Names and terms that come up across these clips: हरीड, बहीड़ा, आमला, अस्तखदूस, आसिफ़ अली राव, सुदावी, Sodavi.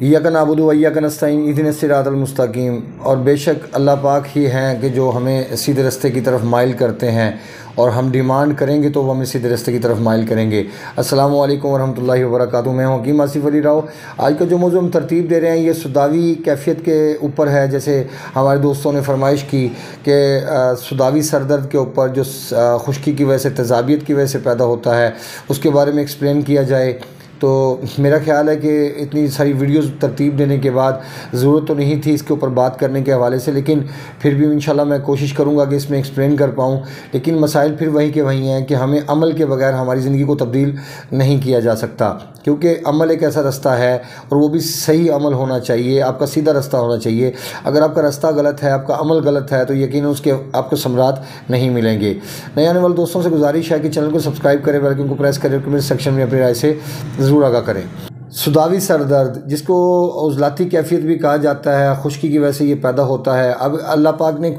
इय्याक नाबुदु व इय्याक नस्तईन इहदिना सिरातल मुस्तकीम। और बेशक अल्लाह पाक ही हैं कि जो हमें सीधे रास्ते की तरफ माइल करते हैं, और हम डिमांड करेंगे तो वो हमें सीधे रास्ते की तरफ माइल करेंगे। अस्सलामु अलैकुम वरहमतुल्लाहि वबरकातुहू। मैं हकीम आसिफ़ अली राव। आज का जो मौजू हम तरतीब दे रहे हैं ये सुदावी कैफियत के ऊपर है। जैसे हमारे दोस्तों ने फरमाइश की कि सुदावी सरदर्द के ऊपर जो खुश्की की वजह से, तेज़ाबियत की वजह से पैदा होता है, उसके बारे में एक्सप्लेन किया जाए। तो मेरा ख्याल है कि इतनी सारी वीडियोस तरतीब देने के बाद ज़रूरत तो नहीं थी इसके ऊपर बात करने के हवाले से, लेकिन फिर भी इंशाल्लाह मैं कोशिश करूँगा कि इसमें एक्सप्लेन कर पाऊँ। लेकिन मसाइल फिर वही के वही हैं कि हमें अमल के बगैर हमारी ज़िंदगी को तब्दील नहीं किया जा सकता, क्योंकि अमल एक ऐसा रास्ता है और वो भी सही अमल होना चाहिए, आपका सीधा रास्ता होना चाहिए। अगर आपका रास्ता गलत है, आपका अमल गलत है, तो यकीन उसके आपको समरात नहीं मिलेंगे। नए आने वाले दोस्तों से गुजारिश है कि चैनल को सब्सक्राइब करें, बेल आइकन को प्रेस करें, कमेंट सेक्शन में अपनी राय से ज़रूर आगाह करें। सुदावी सरदर्द, जिसको उजलाती कैफियत भी कहा जाता है, खुश्की की वजह से ये पैदा होता है। अब अल्लाह पाक ने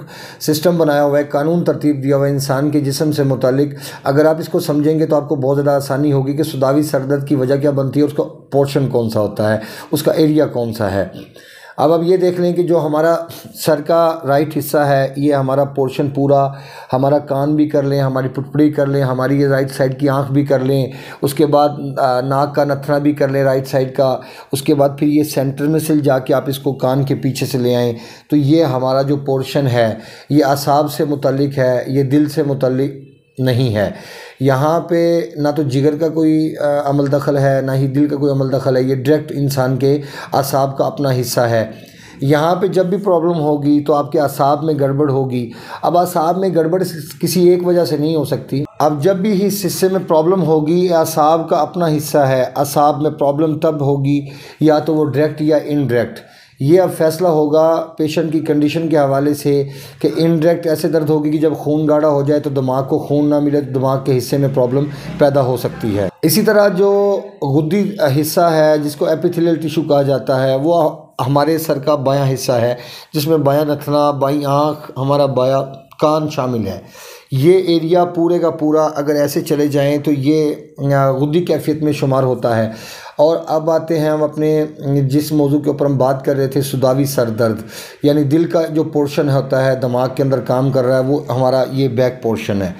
सिस्टम बनाया हुआ है, कानून तरतीब दिया हुआ है इंसान के जिस्म से मुतालिक। अगर आप इसको समझेंगे तो आपको बहुत ज़्यादा आसानी होगी कि सुदावी सरदर्द की वजह क्या बनती है, उसका पोर्शन कौन सा होता है, उसका एरिया कौन सा है। अब आप ये देख लें कि जो हमारा सर का राइट हिस्सा है, ये हमारा पोर्शन पूरा, हमारा कान भी कर लें, हमारी पुटपुड़ी कर लें, हमारी ये राइट साइड की आंख भी कर लें, उसके बाद नाक का नथना भी कर लें राइट साइड का, उसके बाद फिर ये सेंटर में से जाके आप इसको कान के पीछे से ले आएँ। तो ये हमारा जो पोर्शन है ये असाब से मुतल्लिक है, ये दिल से मुतल्लिक नहीं है। यहाँ पे ना तो जिगर का कोई अमल दखल है, ना ही दिल का कोई अमल दखल है, ये डायरेक्ट इंसान के असाब का अपना हिस्सा है। यहाँ पे जब भी प्रॉब्लम होगी तो आपके असाब में गड़बड़ होगी। अब असाब में गड़बड़ किसी एक वजह से नहीं हो सकती। अब जब भी इस हिस्से में प्रॉब्लम होगी, असाब का अपना हिस्सा है, असाब में प्रॉब्लम तब होगी या तो वो डायरेक्ट या इनडायरेक्ट। ये अब फैसला होगा पेशेंट की कंडीशन के हवाले से कि इनडायरेक्ट ऐसे दर्द होगी कि जब खून गाढ़ा हो जाए तो दिमाग को खून ना मिले तो दिमाग के हिस्से में प्रॉब्लम पैदा हो सकती है। इसी तरह जो गुद्दी हिस्सा है, जिसको एपिथेलियल टिश्यू कहा जाता है, वो हमारे सर का बायां हिस्सा है, जिसमें बायां नथना, बाईं आँख, हमारा बायां कान शामिल है। ये एरिया पूरे का पूरा अगर ऐसे चले जाएँ तो ये गुद्दी कैफियत में शुमार होता है। और अब आते हैं हम अपने जिस मौजू के ऊपर हम बात कर रहे थे, सुदावी सरदर्द, यानी दिल का जो पोर्शन होता है दिमाग के अंदर काम कर रहा है, वो हमारा ये बैक पोर्शन है,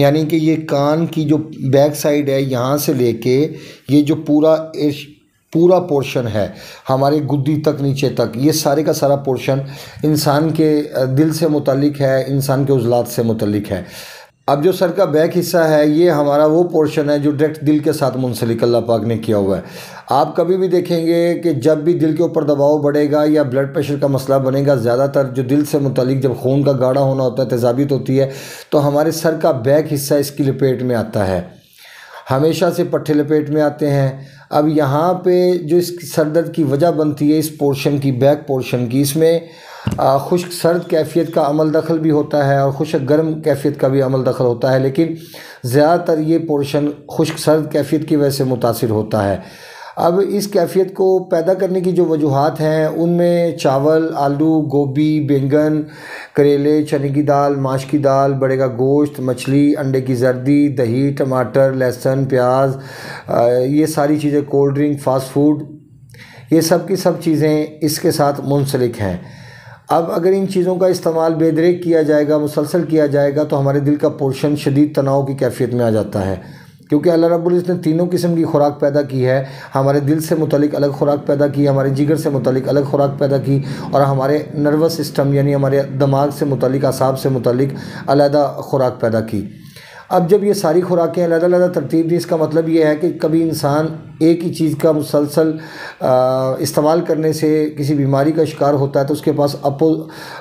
यानी कि ये कान की जो बैक साइड है, यहाँ से लेके ये जो पूरा पोर्शन है हमारे गुद्दी तक नीचे तक, ये सारे का सारा पोर्शन इंसान के दिल से मुतल्लिक है, इंसान के उजलात से मुतल्लिक है। अब जो सर का बैक हिस्सा है ये हमारा वो पोर्शन है जो डायरेक्ट दिल के साथ मुंसलिक अल्लाह पाक ने किया हुआ है। आप कभी भी देखेंगे कि जब भी दिल के ऊपर दबाव बढ़ेगा या ब्लड प्रेशर का मसला बनेगा, ज़्यादातर जो दिल से मुतलिक जब खून का गाढ़ा होना होता है, तेज़ाबियत होती है, तो हमारे सर का बैक हिस्सा इसकी लपेट में आता है, हमेशा से पट्टे लपेट में आते हैं। अब यहाँ पे जो इस सरदर्द की वजह बनती है, इस पोर्शन की, बैक पोर्शन की, इसमें खुश्क सर्द कैफियत का अमल दखल भी होता है और खुश्क गर्म कैफियत का भी अमल दखल होता है, लेकिन ज़्यादातर ये पोर्शन खुश्क सर्द कैफियत की वजह से मुतासिर होता है। अब इस कैफियत को पैदा करने की जो वजूहात हैं, उनमें चावल, आलू, गोभी, बैंगन, करेले, चने की दाल, माश की दाल, बड़े का गोश्त, मछली, अंडे की जर्दी, दही, टमाटर, लहसुन, प्याज, ये सारी चीज़ें, कोल्ड ड्रिंक, फ़ास्ट फूड, ये सब की सब चीज़ें इसके साथ मुंसलिक हैं। अब अगर इन चीज़ों का इस्तेमाल बेदरेक किया जाएगा, मुसलसल किया जाएगा, तो हमारे दिल का पोर्शन शदीद तनाव की कैफियत में आ जाता है, क्योंकि अल्लाह रब्बुल इज़्ज़त ने तीनों किस्म की खुराक पैदा की है। हमारे दिल से मुतलिक अलग खुराक पैदा की, हमारे जिगर से मुतलिक अलग खुराक पैदा की, और हमारे नर्वस सिस्टम यानी हमारे दिमाग से मुतलिक, असाब से मुतलिक अलग खुराक पैदा की। अब जब ये सारी खुराकें अलग अलग तरतीब दी, इसका मतलब ये है कि कभी इंसान एक ही चीज़ का मुसलसल इस्तेमाल करने से किसी बीमारी का शिकार होता है तो उसके पास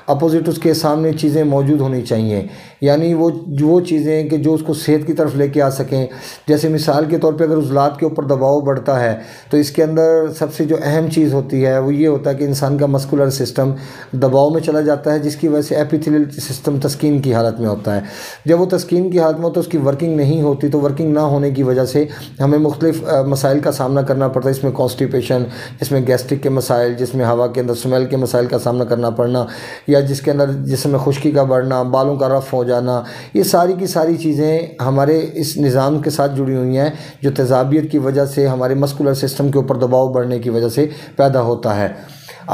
अपोजिट उसके सामने चीज़ें मौजूद होनी चाहिए, यानी वो चीज़ें कि जो उसको सेहत की तरफ लेके आ सकें। जैसे मिसाल के तौर पे अगर उजलात के ऊपर दबाव बढ़ता है तो इसके अंदर सबसे जो अहम चीज़ होती है वो ये होता है कि इंसान का मस्कुलर सिस्टम दबाव में चला जाता है, जिसकी वजह से एपिथेलियल सिस्टम तस्कीन की हालत में होता है। जब वो तस्कीन की हालत में हो तो उसकी वर्किंग नहीं होती, तो वर्किंग ना होने की वजह से हमें मुख्तलिफ मसाइल का सामना करना पड़ता है, इसमें कॉन्स्टिपेशन, इसमें गैस्ट्रिक के मसाइल, जिसमें हवा के अंदर स्मेल के मसाइल का सामना करना पड़ना, या जिसके अंदर जिसमें खुश्की का बढ़ना, बालों का रफ़ हो जाना, ये सारी की सारी चीज़ें हमारे इस निज़ाम के साथ जुड़ी हुई हैं जो तेज़ाबियत की वजह से हमारे मस्कुलर सिस्टम के ऊपर दबाव बढ़ने की वजह से पैदा होता है।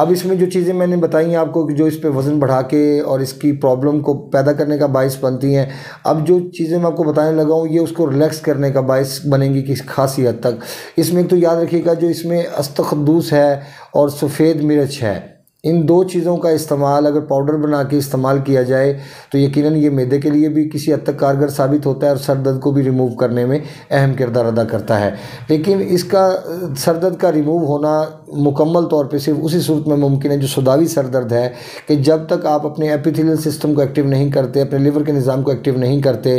अब इसमें जो चीज़ें मैंने बताई हैं आपको कि जो इस पे वज़न बढ़ा के और इसकी प्रॉब्लम को पैदा करने का बायस बनती हैं, अब जो चीज़ें मैं आपको बताने लगा हूँ ये उसको रिलैक्स करने का बायस बनेंगी किस खासी हद तक। इसमें एक तो याद रखिएगा जो इसमें अस्तखदूस है और सफ़ेद मिर्च है, इन दो चीज़ों का इस्तेमाल अगर पाउडर बना के इस्तेमाल किया जाए तो यकीनन ये मैदे के लिए भी किसी हद तक कारगर साबित होता है और सर दर्द को भी रिमूव करने में अहम किरदार अदा करता है। लेकिन इसका सर दर्द का रिमूव होना मुकम्मल तौर पे सिर्फ उसी सूरत में मुमकिन है जो सुदावी सर दर्द है, कि जब तक आप अपने एपिथेलियल सिस्टम को एक्टिव नहीं करते, अपने लिवर के निज़ाम को एक्टिव नहीं करते,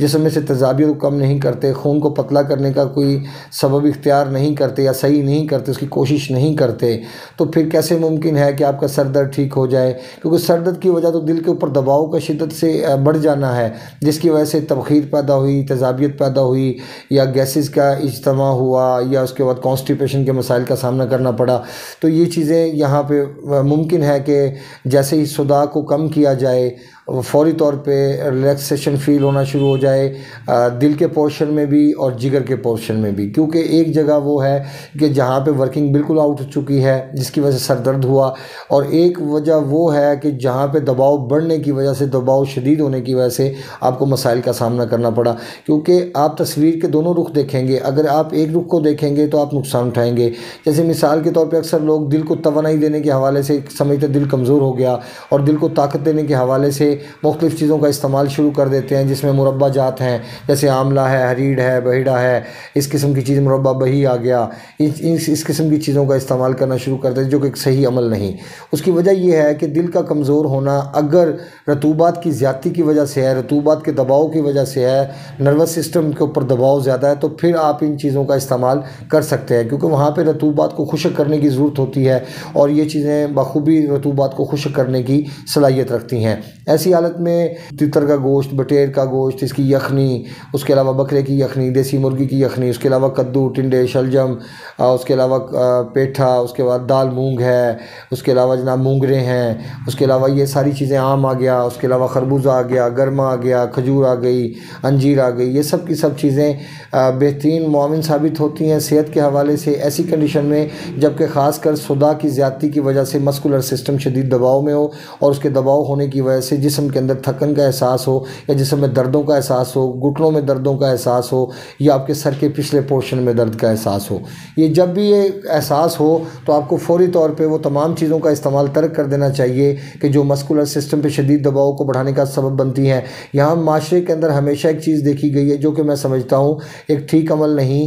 जिसमें से तेज़ाबियत को कम नहीं करते, खून को पतला करने का कोई सबब इख्तियार नहीं करते या सही नहीं करते, उसकी कोशिश नहीं करते, तो फिर कैसे मुमकिन है कि आपका सर दर्द ठीक हो जाए। क्योंकि सर दर्द की वजह तो दिल के ऊपर दबाव का शिद्दत से बढ़ जाना है, जिसकी वजह से तबखीर पैदा हुई, तेज़ाबियत पैदा हुई, या गैसेस का इज्तमा हुआ, या उसके बाद कॉन्स्टिपेशन के मसाइल का सामना करना पड़ा। तो ये चीज़ें यहाँ पे मुमकिन है कि जैसे ही सुदा को कम किया जाए फौरी तौर पे रिलैक्सेशन फ़ील होना शुरू हो जाए, दिल के पोर्शन में भी और जिगर के पोर्शन में भी, क्योंकि एक जगह वो है कि जहाँ पे वर्किंग बिल्कुल आउट हो चुकी है जिसकी वजह से सर दर्द हुआ, और एक वजह वो है कि जहाँ पे दबाव बढ़ने की वजह से, दबाव शदीद होने की वजह से आपको मसाइल का सामना करना पड़ा। क्योंकि आप तस्वीर के दोनों रुख देखेंगे, अगर आप एक रुख को देखेंगे तो आप नुकसान उठाएँगे। जैसे मिसाल के तौर पर अक्सर लोग दिल को तवानाई देने के हवाले से समझते दिल कमज़ोर हो गया, और दिल को ताकत देने के हवाले से मुख्तलिफ़ चीज़ों का इस्तेमाल शुरू कर देते हैं, जिसमें मुरब्बा जात हैं, जैसे आमला है, हरीड है, बहीड़ा है, इस किस्म की चीज़, मुरब्बा बही आ गया, इस किस्म की चीज़ों का इस्तेमाल करना शुरू करते हैं, जो कि एक सही अमल नहीं। उसकी वजह यह है कि दिल का कमज़ोर होना अगर रतूबात की ज़्यादती की वजह से है, रतूबात के दबाव की वजह से है, नर्वस सिस्टम के ऊपर दबाव ज़्यादा है, तो फिर आप इन चीज़ों का इस्तेमाल कर सकते हैं, क्योंकि वहाँ पर रतूबात को खुश्क करने की ज़रूरत होती है, और ये चीज़ें बखूबी रतूबात को खुश्क करने की सलाहियत रखती हैं। ऐसी हालत में तितर का गोश्त, बटेर का गोश्त, इसकी यखनी, उसके अलावा बकरे की यखनी, देसी मुर्गी की यखनी, उसके अलावा कद्दू, टिंडे, शलजम, उसके अलावा पेठा, उसके बाद दाल मूंग है, उसके अलावा जनाब मूंगरे हैं, उसके अलावा ये सारी चीज़ें, आम आ गया, उसके अलावा खरबूजा आ गया, गरमा आ गया, खजूर आ गई, अंजीर आ गई, ये सब की सब चीज़ें बेहतरीन मुआविन साबित होती हैं सेहत के हवाले से ऐसी कंडीशन में जबकि ख़ासकर सुदा की ज़्यादती की वजह से मस्कुलर सिस्टम शदीद दबाव में हो, और उसके दबाव होने की वजह से जिसम के अंदर थकन का एहसास हो, या जिसम में दर्दों का एहसास हो, घुटनों में दर्दों का एहसास हो, या आपके सर के पिछले पोर्शन में दर्द का एहसास हो। ये जब भी ये एहसास हो तो आपको फौरी तौर पे वो तमाम चीज़ों का इस्तेमाल तर्क कर देना चाहिए कि जो मस्कुलर सिस्टम पे शदीद दबाव को बढ़ाने का सबब बनती हैं। यहाँ माशरे के अंदर हमेशा एक चीज़ देखी गई है जो कि मैं समझता हूँ एक ठीक अमल नहीं,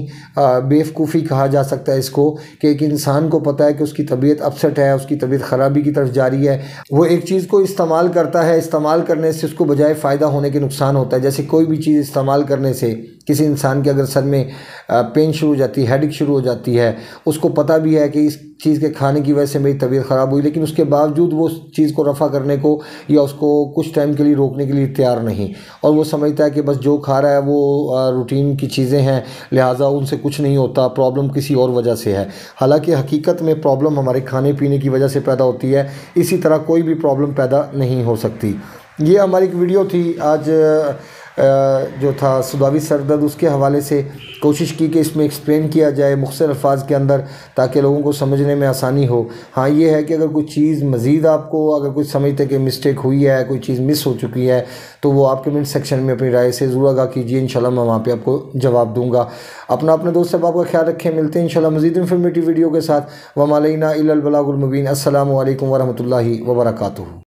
बेवकूफ़ी कहा जा सकता है इसको, कि एक इंसान को पता है कि उसकी तबीयत अपसेट है, उसकी तबीयत ख़राबी की तरफ जा रही है, वो एक चीज़ को इस्तेमाल करता है, इस्तेमाल करने से उसको बजाय फ़ायदा होने के नुकसान होता है। जैसे कोई भी चीज़ इस्तेमाल करने से किसी इंसान के अगर सर में पेन शुरू हो जाती है, हेडेक शुरू हो जाती है, उसको पता भी है कि इस चीज़ के खाने की वजह से मेरी तबीयत ख़राब हुई, लेकिन उसके बावजूद वो उस चीज़ को रफ़ा करने को या उसको कुछ टाइम के लिए रोकने के लिए तैयार नहीं, और वो समझता है कि बस जो खा रहा है वो रूटीन की चीज़ें हैं, लिहाजा उनसे कुछ नहीं होता, प्रॉब्लम किसी और वजह से है। हालांकि हकीकत में प्रॉब्लम हमारे खाने पीने की वजह से पैदा होती है, इसी तरह कोई भी प्रॉब्लम पैदा नहीं हो सकती। ये हमारी एक वीडियो थी आज जो था सुदावी सर दर्द, उसके हवाले से कोशिश की कि इसमें एक्सप्लेन किया जाए मुख्तसर अल्फाज के अंदर ताकि लोगों को समझने में आसानी हो। हाँ ये है कि अगर कोई चीज़ मज़ीद आपको अगर कुछ समझते कि मिस्टेक हुई है, कोई चीज़ मिस हो चुकी है, तो वो आप कमेंट सेक्शन में अपनी राय से ज़रूर आगाह कीजिए, इंशाल्लाह मैं वहाँ पे आपको जवाब दूँगा। अपना अपने दोस्त अहबाब का ख्याल रखें, मिलते हैं इंशाल्लाह मज़ीद इन्फॉर्मेटिव वीडियो के साथ। वमा अलैना इल्लल बलागुल मुबीन। अस्सलामु अलैकुम वरहमतुल्लाहि वबरकातुहू।